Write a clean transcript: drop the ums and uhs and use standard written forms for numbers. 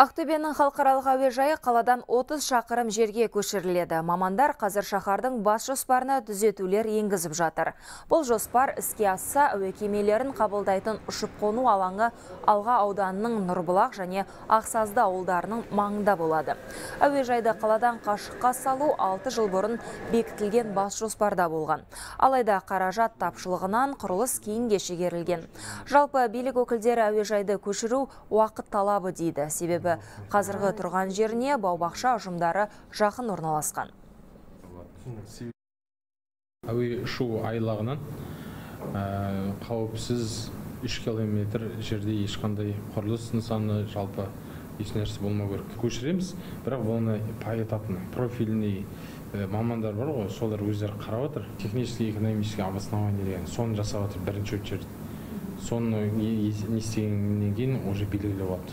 Ақтөбенің халықаралық әуежайы қаладан 30 шақырым жерге көшіріледі. Мамандар қазір шаһардың бас жоспарына түзетулер енгізіп жатыр. Бұл жоспар іске асса, әуе кемелерін қабылдайтын ұшып-қону алаңы Алға ауданының Нұрбұлақ және Ақсазды ауылдарының маңында болады. Әуежайды қаладан қашыққа салу 6 жыл бұрын бекітілген бас жоспарда болған. Алайда қаражат тапшылығынан құрылыс кейінге шегерілген. Жалпы билік өкілдері әуежайды көшіру уақыт талабы дейді. Себебі қазіргі тұрған жеріне бау-бақша ұжымдары жақын орналасқан. Әуе ұшу айлағынан қауіпсіз 3 километр жерде ешқандай құрылыс нысаны жалпы ешнәрсе болмау керек. Көшіреміз, бірақ оны по-этапный, профильный мамандар бар ғой, солар өздері қарап отыр. Технический, экономический обоснование деген, соны жасап отыр бірінші жерде. Соны не істегеннен кейін уже белгілі болады.